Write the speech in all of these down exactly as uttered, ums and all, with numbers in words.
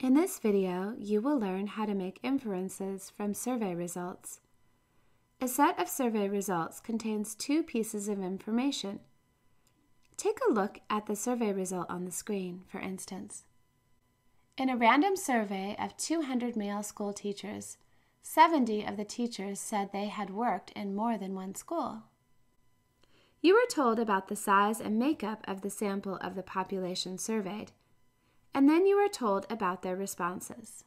In this video, you will learn how to make inferences from survey results. A set of survey results contains two pieces of information. Take a look at the survey result on the screen, for instance. In a random survey of two hundred male school teachers, seventy of the teachers said they had worked in more than one school. You were told about the size and makeup of the sample of the population surveyed, and then you are told about their responses.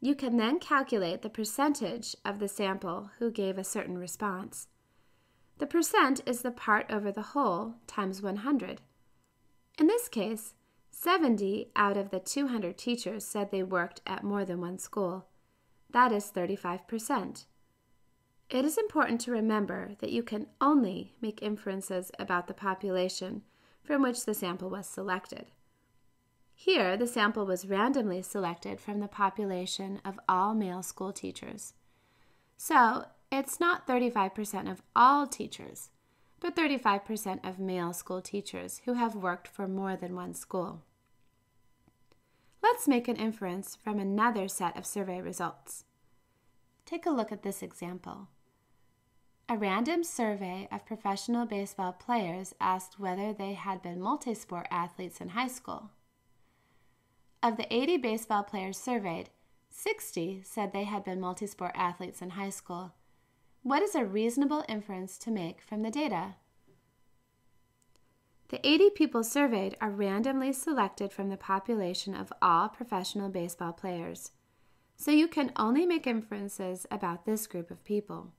You can then calculate the percentage of the sample who gave a certain response. The percent is the part over the whole times one hundred. In this case, seventy out of the two hundred teachers said they worked at more than one school. That is thirty-five percent. It is important to remember that you can only make inferences about the population from which the sample was selected. Here, the sample was randomly selected from the population of all male school teachers. So, it's not thirty-five percent of all teachers, but thirty-five percent of male school teachers who have worked for more than one school. Let's make an inference from another set of survey results. Take a look at this example. A random survey of professional baseball players asked whether they had been multisport athletes in high school. Of the eighty baseball players surveyed, sixty said they had been multisport athletes in high school. What is a reasonable inference to make from the data? The eighty people surveyed are randomly selected from the population of all professional baseball players, so you can only make inferences about this group of people.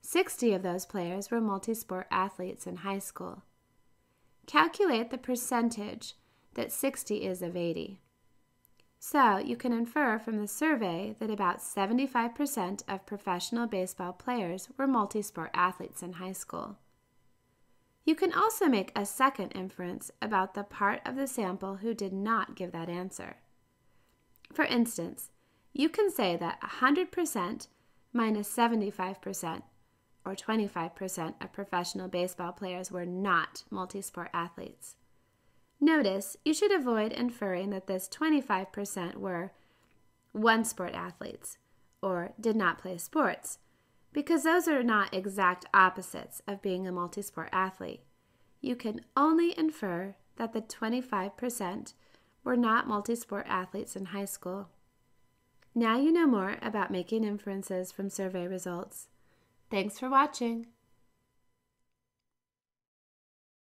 sixty of those players were multisport athletes in high school. Calculate the percentage that sixty is of eighty. So, you can infer from the survey that about seventy-five percent of professional baseball players were multisport athletes in high school. You can also make a second inference about the part of the sample who did not give that answer. For instance, you can say that one hundred percent minus seventy-five percent, or twenty-five percent of professional baseball players were not multisport athletes. Notice, you should avoid inferring that this twenty-five percent were one-sport athletes or did not play sports, because those are not exact opposites of being a multisport athlete. You can only infer that the twenty-five percent were not multisport athletes in high school. Now you know more about making inferences from survey results. Thanks for watching.